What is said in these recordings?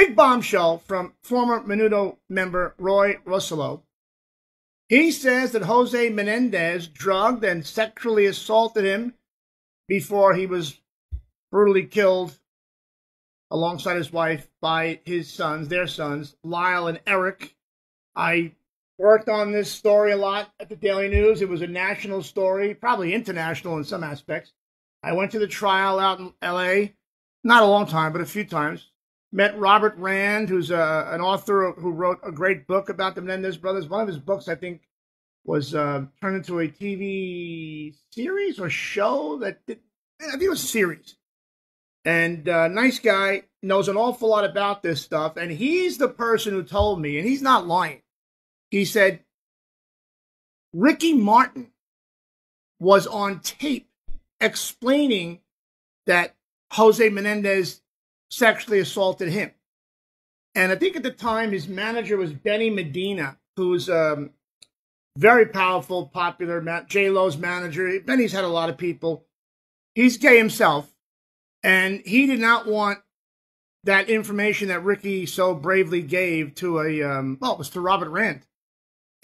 big bombshell from former Menudo member Roy Rosello. He says that Jose Menendez drugged and sexually assaulted him before he was brutally killed alongside his wife by his sons, their sons, Lyle and Eric. I worked on this story a lot at the Daily News. It was a national story, probably international in some aspects. I went to the trial out in L.A., not a long time, but a few times. Met Robert Rand, who's an author who wrote a great book about the Menendez brothers. One of his books, I think, was turned into a TV series or show that did, I think it was a series. And nice guy, knows an awful lot about this stuff. And he's the person who told me, and he's not lying. He said, Ricky Martin was on tape explaining that Jose Menendez sexually assaulted him. And I think at the time his manager was Benny Medina, who's very powerful, popular, J-Lo's manager. Benny's had a lot of people. He's gay himself. And he did not want that information that Ricky so bravely gave to a, well, it was to Robert Rand.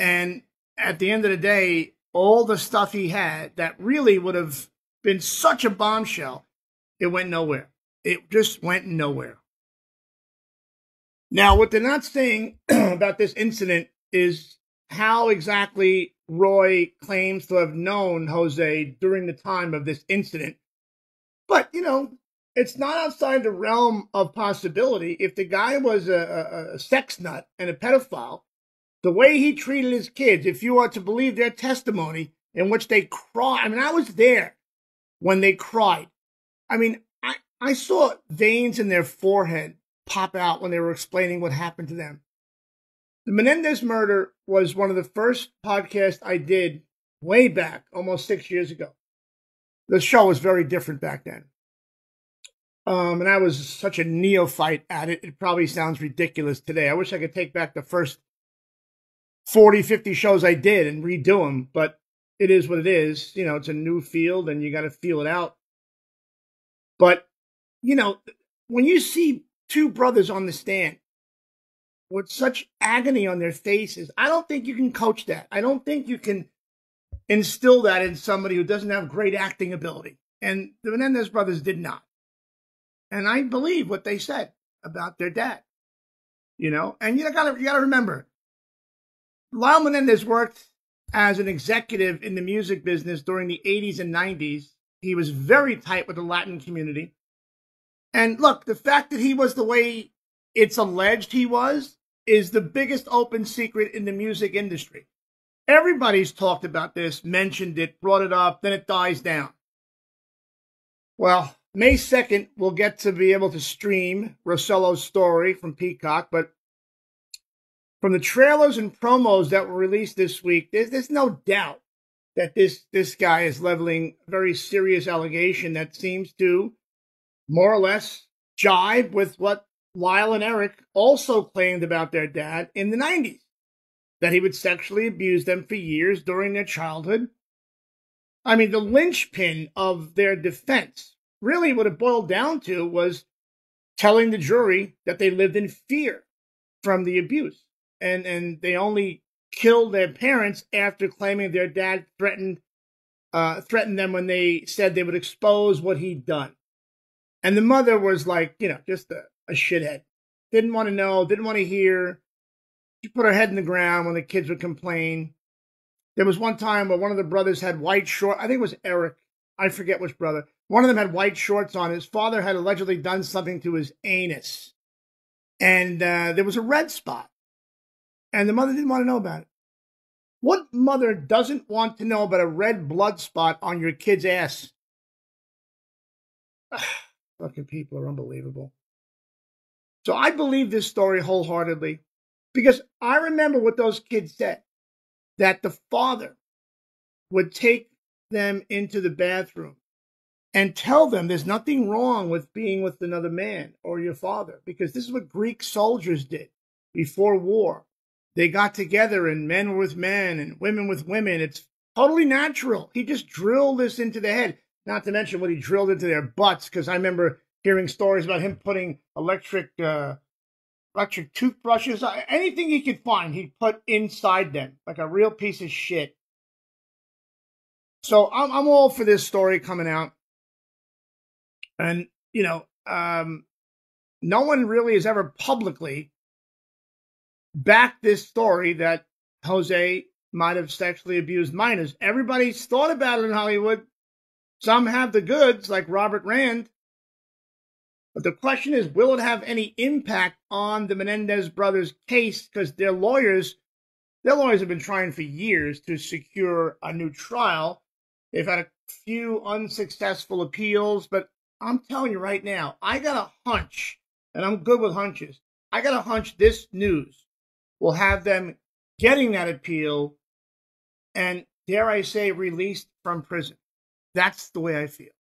And at the end of the day, all the stuff he had that really would have been such a bombshell, it went nowhere. It just went nowhere. Now, what they're not saying about this incident is how exactly Roy claims to have known Jose during the time of this incident. But, you know, it's not outside the realm of possibility. If the guy was a sex nut and a pedophile, the way he treated his kids, if you are to believe their testimony in which they cried. I mean, I was there when they cried. I mean, I saw veins in their forehead pop out when they were explaining what happened to them. The Menendez murder was one of the first podcasts I did way back, almost 6 years ago. The show was very different back then. And I was such a neophyte at it. It probably sounds ridiculous today. I wish I could take back the first 40, 50 shows I did and redo them. But it is what it is. You know, it's a new field and you got to feel it out. But, you know, when you see two brothers on the stand with such agony on their faces, I don't think you can coach that. I don't think you can instill that in somebody who doesn't have great acting ability. And the Menendez brothers did not. And I believe what they said about their dad. You know, and you gotta remember, Lyle Menendez worked as an executive in the music business during the 80s and 90s. He was very tight with the Latin community. And look, the fact that he was the way it's alleged he was is the biggest open secret in the music industry. Everybody's talked about this, mentioned it, brought it up, then it dies down. Well, May 2nd, we'll get to be able to stream Rosello's story from Peacock, but from the trailers and promos that were released this week, there's no doubt that this guy is leveling a very serious allegation that seems to more or less jibe with what Lyle and Eric also claimed about their dad in the 90s. That he would sexually abuse them for years during their childhood. I mean, the linchpin of their defense, really what it boiled down to was telling the jury that they lived in fear from the abuse. And they only killed their parents after claiming their dad threatened them when they said they would expose what he'd done. And the mother was like, you know, just a shithead. Didn't want to know, didn't want to hear. She put her head in the ground when the kids would complain. There was one time where one of the brothers had white shorts. I think it was Eric. I forget which brother. One of them had white shorts on. His father had allegedly done something to his anus. And there was a red spot. And the mother didn't want to know about it. What mother doesn't want to know about a red blood spot on your kid's ass? Ugh, fucking people are unbelievable. So I believe this story wholeheartedly. Because I remember what those kids said, that the father would take them into the bathroom and tell them there's nothing wrong with being with another man or your father, because this is what Greek soldiers did before war. They got together and men were with men and women with women. It's totally natural. He just drilled this into their head, not to mention what he drilled into their butts, because I remember hearing stories about him putting electric electric toothbrushes, anything he could find, he'd put inside them, like a real piece of shit. So I'm all for this story coming out. And, you know, no one really has ever publicly backed this story that Jose might have sexually abused minors. Everybody's thought about it in Hollywood. Some have the goods, like Robert Rand. But the question is, will it have any impact on the Menendez brothers' case? Because their lawyers have been trying for years to secure a new trial. They've had a few unsuccessful appeals, but I'm telling you right now, I got a hunch, and I'm good with hunches. I got a hunch this news will have them getting that appeal and, dare I say, released from prison. That's the way I feel.